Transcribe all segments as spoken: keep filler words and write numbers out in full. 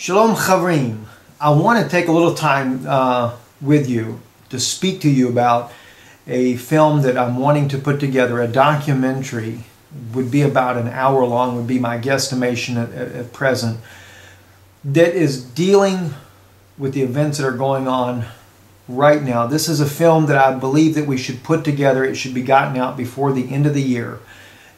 Shalom Chavrim. I want to take a little time uh, with you to speak to you about a film that I'm wanting to put together. A documentary would be about an hour long, would be my guesstimation at, at present, that is dealing with the events that are going on right now. This is a film that I believe that we should put together. It should be gotten out before the end of the year.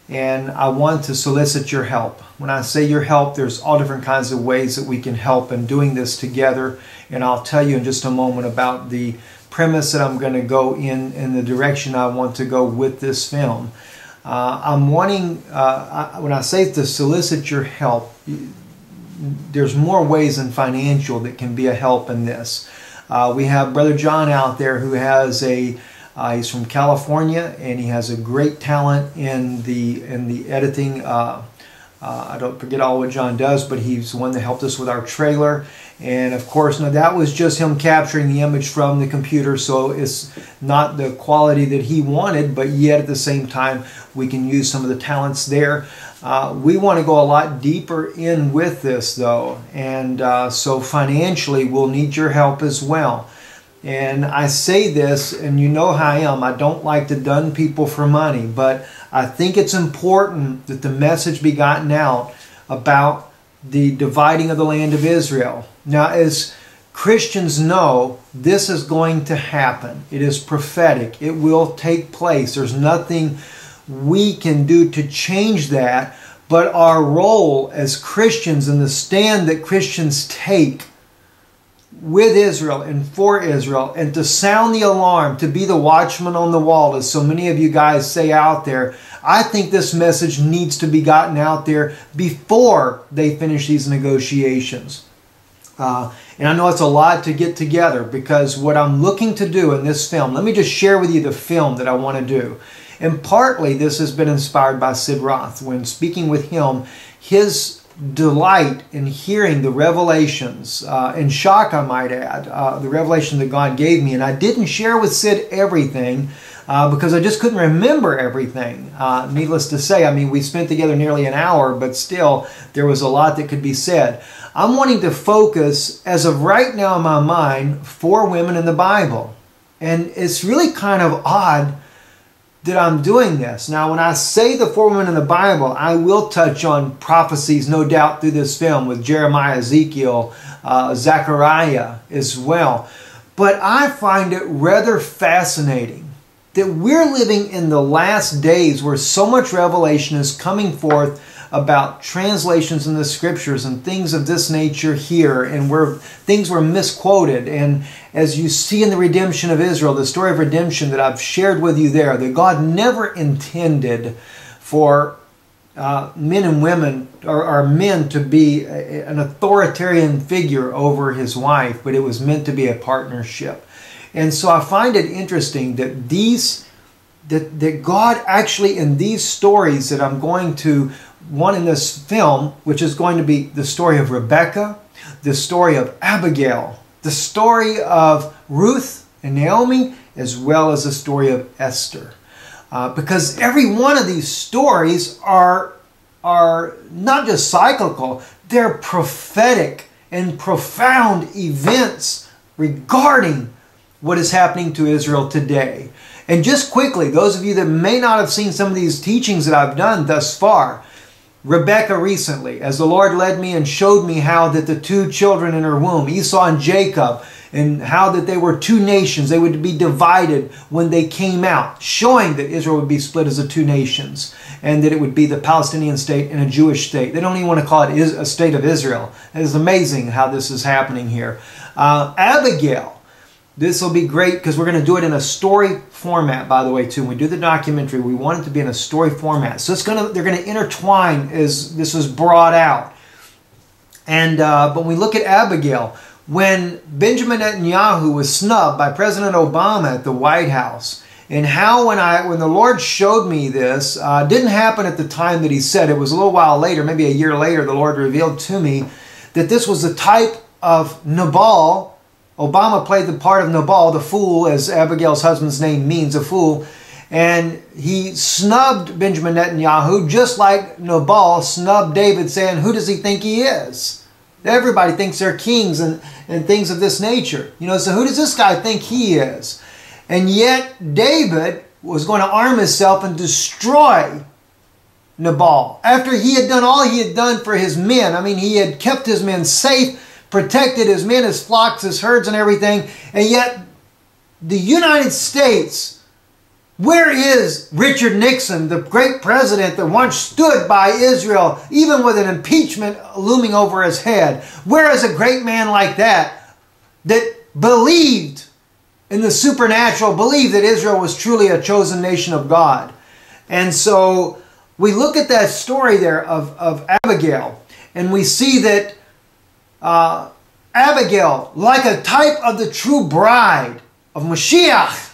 And I want to solicit your help. When I say your help, there's all different kinds of ways that we can help in doing this together. And I'll tell you in just a moment about the premise that I'm going to go in in the direction I want to go with this film. Uh, I'm wanting, uh, I, when I say to solicit your help, there's more ways than financial that can be a help in this. Uh, we have Brother John out there who has a Uh, he's from California, and he has a great talent in the in the editing. Uh, uh, I don't forget all what John does, but he's the one that helped us with our trailer. And of course, now that was just him capturing the image from the computer, so it's not the quality that he wanted, but yet at the same time, we can use some of the talents there. Uh, we want to go a lot deeper in with this, though, and uh, so financially, we'll need your help as well. And I say this, and you know how I am. I don't like to dun people for money, but I think it's important that the message be gotten out about the dividing of the land of Israel. Now, as Christians know, this is going to happen. It is prophetic. It will take place. There's nothing we can do to change that, but our role as Christians and the stand that Christians take with Israel and for Israel, and to sound the alarm, to be the watchman on the wall, as so many of you guys say out there. I think this message needs to be gotten out there before they finish these negotiations. Uh, and I know it's a lot to get together, because what I'm looking to do in this film, let me just share with you the film that I want to do. And partly this has been inspired by Sid Roth. When speaking with him, his delight in hearing the revelations, uh, and shock, I might add, uh, the revelation that God gave me. And I didn't share with Sid everything uh, because I just couldn't remember everything. Uh, needless to say, I mean, we spent together nearly an hour, but still, there was a lot that could be said. I'm wanting to focus, as of right now in my mind, for women in the Bible. And it's really kind of odd that I'm doing this. Now, when I say the four women in the Bible, I will touch on prophecies, no doubt, through this film with Jeremiah, Ezekiel, uh, Zechariah as well. But I find it rather fascinating that we're living in the last days where so much revelation is coming forth about translations in the scriptures and things of this nature here, and where things were misquoted. And as you see in the redemption of Israel, the story of redemption that I've shared with you there, that God never intended for uh, men and women, or, or men to be a, an authoritarian figure over his wife, but it was meant to be a partnership. And so I find it interesting that these, that, that God actually in these stories that I'm going to, one in this film, which is going to be the story of Rebecca, the story of Abigail, the story of Ruth and Naomi, as well as the story of Esther. Uh, because every one of these stories are, are not just cyclical, they're prophetic and profound events regarding what is happening to Israel today. And just quickly, those of you that may not have seen some of these teachings that I've done thus far, Rebecca recently, as the Lord led me and showed me how that the two children in her womb, Esau and Jacob, and how that they were two nations, they would be divided when they came out, showing that Israel would be split as the two nations, and that it would be the Palestinian state and a Jewish state. They don't even want to call it a state of Israel. It is amazing how this is happening here. Uh, Abigail. This will be great because we're going to do it in a story format, by the way, too. When we do the documentary, we want it to be in a story format. So it's going to, they're going to intertwine as this is brought out. And uh, but when we look at Abigail, when Benjamin Netanyahu was snubbed by President Obama at the White House, and how when I when the Lord showed me this, uh, didn't happen at the time that he said. It was a little while later, maybe a year later, the Lord revealed to me that this was the type of Nabal. Obama played the part of Nabal, the fool, as Abigail's husband's name means, a fool. And he snubbed Benjamin Netanyahu, just like Nabal snubbed David, saying, who does he think he is? Everybody thinks they're kings and, and things of this nature. You know, so who does this guy think he is? And yet David was going to arm himself and destroy Nabal. After he had done all he had done for his men. I mean, he had kept his men safe, protected his men, his flocks, his herds and everything. And yet the United States, where is Richard Nixon, the great president that once stood by Israel, even with an impeachment looming over his head? Where is a great man like that, that believed in the supernatural, believed that Israel was truly a chosen nation of God? And so we look at that story there of, of Abigail, and we see that uh, Abigail, like a type of the true bride of Mashiach,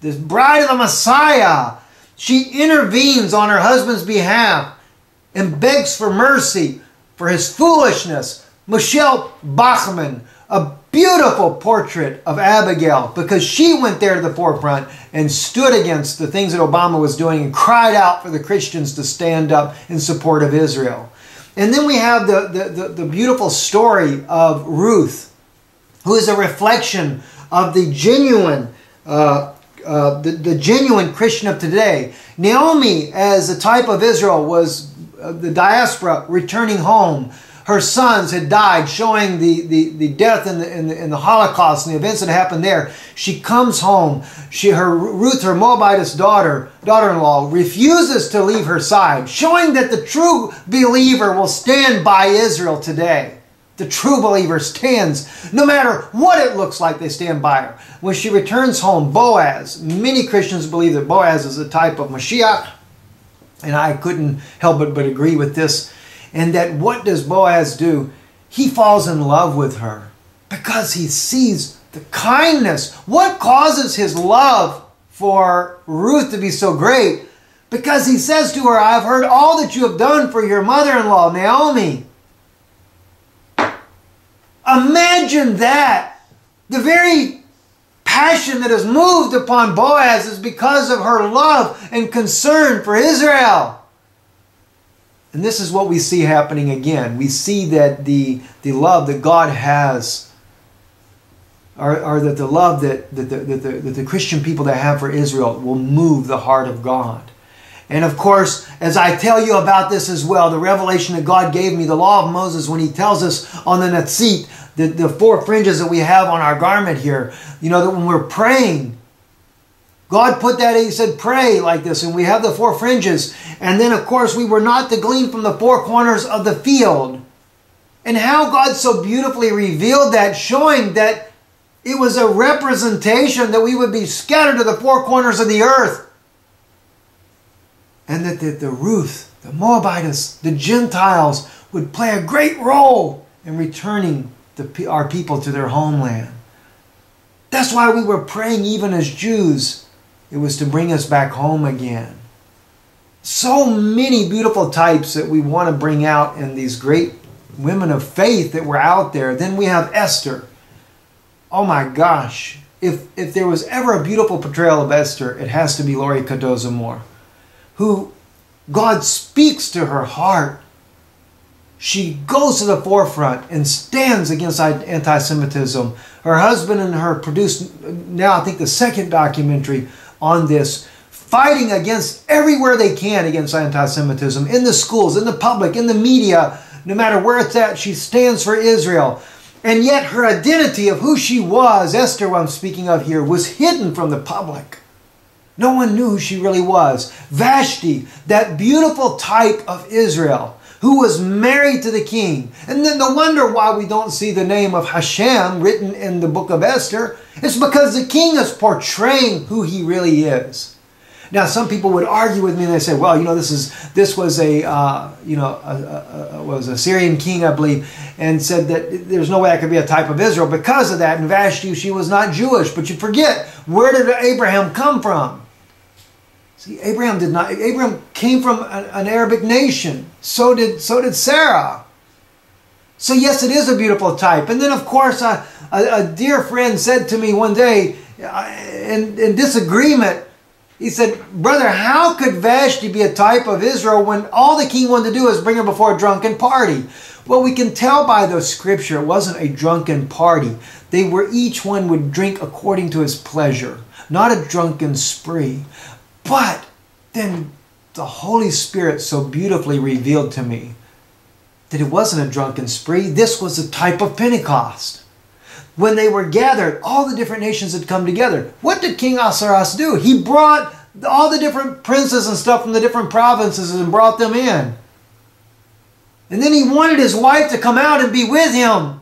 this bride of the Messiah, she intervenes on her husband's behalf and begs for mercy for his foolishness. Michelle Bachmann, a beautiful portrait of Abigail, because she went there to the forefront and stood against the things that Obama was doing and cried out for the Christians to stand up in support of Israel. And then we have the, the, the, the beautiful story of Ruth, who is a reflection of the genuine uh, Uh, the, the genuine Christian of today. Naomi, as a type of Israel, was uh, the diaspora returning home. Her sons had died, showing the, the, the death and the, and, the, and the Holocaust and the events that happened there. She comes home. She, her Ruth, her Moabitess daughter, daughter-in-law, refuses to leave her side, showing that the true believer will stand by Israel today. The true believer stands, no matter what it looks like, they stand by her. When she returns home, Boaz, many Christians believe that Boaz is a type of Mashiach, and I couldn't help but, but agree with this, and that what does Boaz do? He falls in love with her because he sees the kindness. What causes his love for Ruth to be so great? Because he says to her, I've heard all that you have done for your mother-in-law, Naomi. Imagine that. The very passion that has moved upon Boaz is because of her love and concern for Israel. And this is what we see happening again. We see that the, the love that God has, or, or that the love that, that, the, that, the, that the Christian people that have for Israel will move the heart of God. And of course, as I tell you about this as well, the revelation that God gave me, the law of Moses, when he tells us on the tzitzit, the, the four fringes that we have on our garment here, you know, that when we're praying, God put that, he said, pray like this, and we have the four fringes. And then, of course, we were not to glean from the four corners of the field. And how God so beautifully revealed that, showing that it was a representation that we would be scattered to the four corners of the earth. And that the, the Ruth, the Moabitess, the Gentiles would play a great role in returning the, our people to their homeland. That's why we were praying even as Jews. It was to bring us back home again. So many beautiful types that we want to bring out in these great women of faith that were out there. Then we have Esther. Oh my gosh. If, if there was ever a beautiful portrayal of Esther, it has to be Lori Cardoza-Moore, who God speaks to her heart. She goes to the forefront and stands against anti-Semitism. Her husband and her produced now, I think, the second documentary on this, fighting against everywhere they can against anti-Semitism, in the schools, in the public, in the media, no matter where it's at, she stands for Israel. And yet her identity of who she was, Esther, what I'm speaking of here, was hidden from the public. No one knew who she really was. Vashti, that beautiful type of Israel, who was married to the king. And then no wonder why we don't see the name of Hashem written in the book of Esther. It's because the king is portraying who he really is. Now, some people would argue with me and they say, well, you know, this is this was a, uh, you know, a, a, a, was a Syrian king, I believe, and said that there's no way I could be a type of Israel because of that. And Vashti, she was not Jewish. But you forget, where did Abraham come from? See, Abraham did not. Abraham came from an, an Arabic nation. So did so did Sarah. So yes, it is a beautiful type. And then, of course, a, a, a dear friend said to me one day, in, in disagreement, he said, "Brother, how could Vashti be a type of Israel when all the king wanted to do is bring her before a drunken party?" Well, we can tell by the scripture it wasn't a drunken party. They were, each one would drink according to his pleasure, not a drunken spree. But then the Holy Spirit so beautifully revealed to me that it wasn't a drunken spree. This was a type of Pentecost. When they were gathered, all the different nations had come together. What did King Asaras do? He brought all the different princes and stuff from the different provinces and brought them in. And then he wanted his wife to come out and be with him.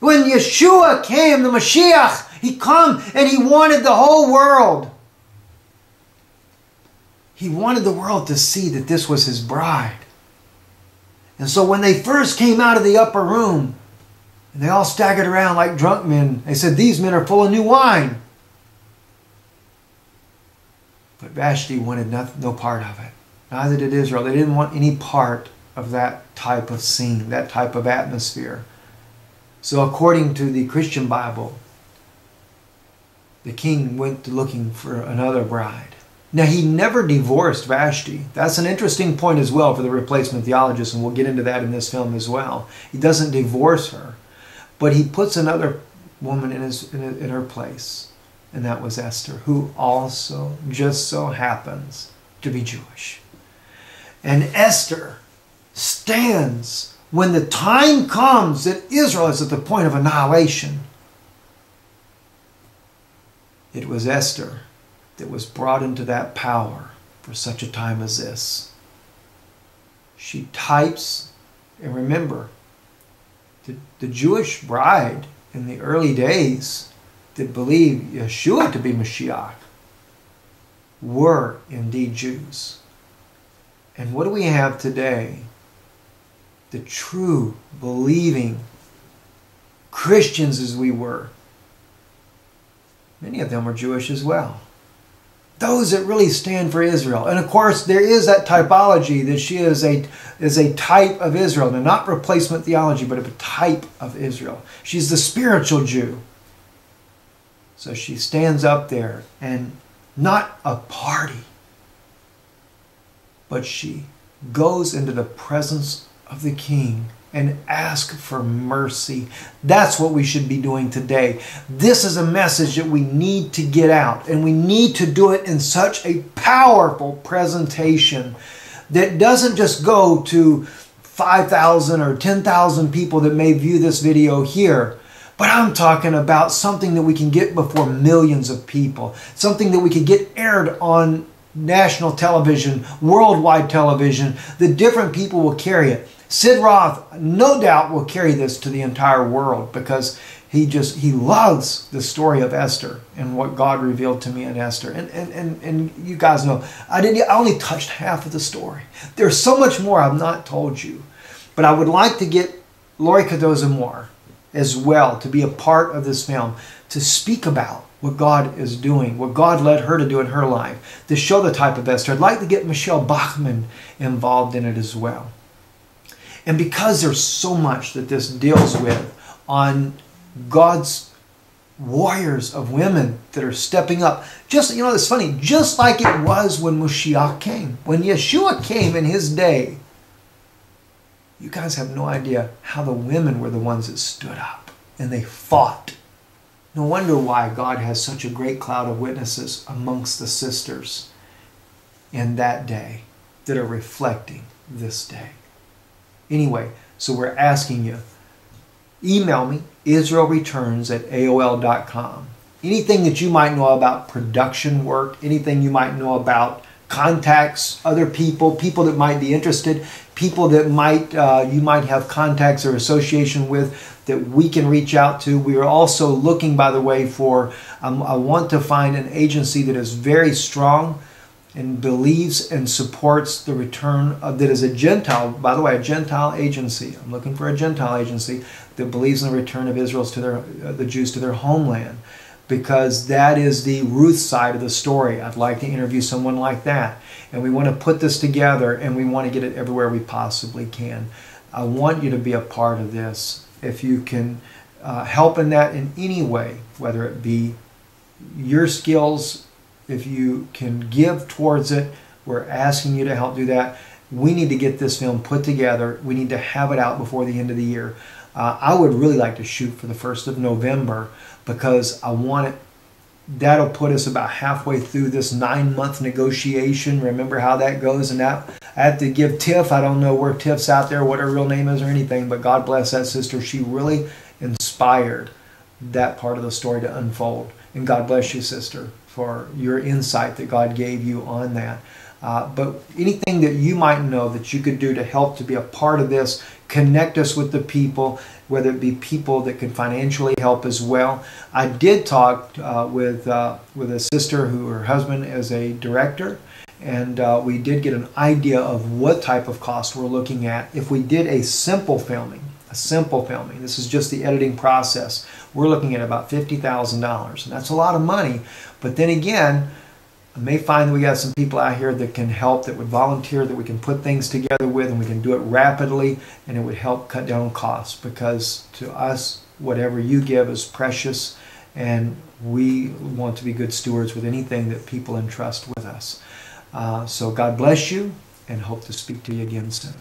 When Yeshua came, the Mashiach, he came and he wanted the whole world. He wanted the world to see that this was his bride. And so when they first came out of the upper room, and they all staggered around like drunk men, they said, "These men are full of new wine." But Vashti wanted no, no part of it. Neither did Israel. They didn't want any part of that type of scene, that type of atmosphere. So according to the Christian Bible, the king went to looking for another bride. Now, he never divorced Vashti. That's an interesting point as well for the replacement theologists, and we'll get into that in this film as well. He doesn't divorce her, but he puts another woman in, his, in, in her place, and that was Esther, who also just so happens to be Jewish. And Esther stands when the time comes that Israel is at the point of annihilation. It was Esther that was brought into that power for such a time as this. She types, and remember, the, the Jewish bride in the early days that believed Yeshua to be Mashiach were indeed Jews. And what do we have today? The true believing Christians as we were. Many of them are Jewish as well. Those that really stand for Israel. And of course, there is that typology that she is a, is a type of Israel. Now, not replacement theology, but a type of Israel. She's the spiritual Jew. So she stands up there, and not a party, but she goes into the presence of the king and ask for mercy. That's what we should be doing today. This is a message that we need to get out, and we need to do it in such a powerful presentation that doesn't just go to five thousand or ten thousand people that may view this video here, but I'm talking about something that we can get before millions of people, something that we could get aired on national television, worldwide television, the different people will carry it. Sid Roth, no doubt, will carry this to the entire world because he just, he loves the story of Esther and what God revealed to me in Esther. And, and, and, and you guys know, I, didn't, I only touched half of the story. There's so much more I've not told you. But I would like to get Lori Cardoza-Moore as well to be a part of this film, to speak about what God is doing, what God led her to do in her life, to show the type of Esther. I'd like to get Michelle Bachmann involved in it as well. And because there's so much that this deals with on God's warriors of women that are stepping up. Just, you know, it's funny, just like it was when Mashiach came, when Yeshua came in his day, you guys have no idea how the women were the ones that stood up and they fought. No wonder why God has such a great cloud of witnesses amongst the sisters in that day that are reflecting this day. Anyway, so we're asking you, email me, israelreturns at A O L dot com. Anything that you might know about production work, anything you might know about contacts, other people, people that might be interested, people that might uh, you might have contacts or association with that we can reach out to. We are also looking, by the way, for, um, I want to find an agency that is very strong and believes and supports the return of, that is a Gentile, by the way, a Gentile agency. I'm looking for a Gentile agency that believes in the return of Israel's to their, uh, the Jews to their homeland, because that is the Ruth side of the story. I'd like to interview someone like that. And we want to put this together, and we want to get it everywhere we possibly can. I want you to be a part of this. If you can uh, help in that in any way, whether it be your skills, if you can give towards it, we're asking you to help do that. we need to get this film put together. We need to have it out before the end of the year. Uh, I would really like to shoot for the first of November because I want it. That'll put us about halfway through this nine-month negotiation. Remember how that goes. And that, I have to give Tiff. I don't know where Tiff's out there, what her real name is or anything, but God bless that sister. She really inspired that part of the story to unfold. And God bless you, sister, for your insight that God gave you on that. Uh, but anything that you might know that you could do to help to be a part of this, connect us with the people, whether it be people that can financially help as well. I did talk uh, with uh, with a sister who her husband is a director, and uh, we did get an idea of what type of cost we're looking at. If we did a simple filming, a simple filming, this is just the editing process, we're looking at about fifty thousand dollars, and that's a lot of money. But then again, I may find that we got some people out here that can help, that would volunteer, that we can put things together with, and we can do it rapidly, and it would help cut down costs, because to us, whatever you give is precious, and we want to be good stewards with anything that people entrust with us. Uh, so God bless you, and hope to speak to you again soon.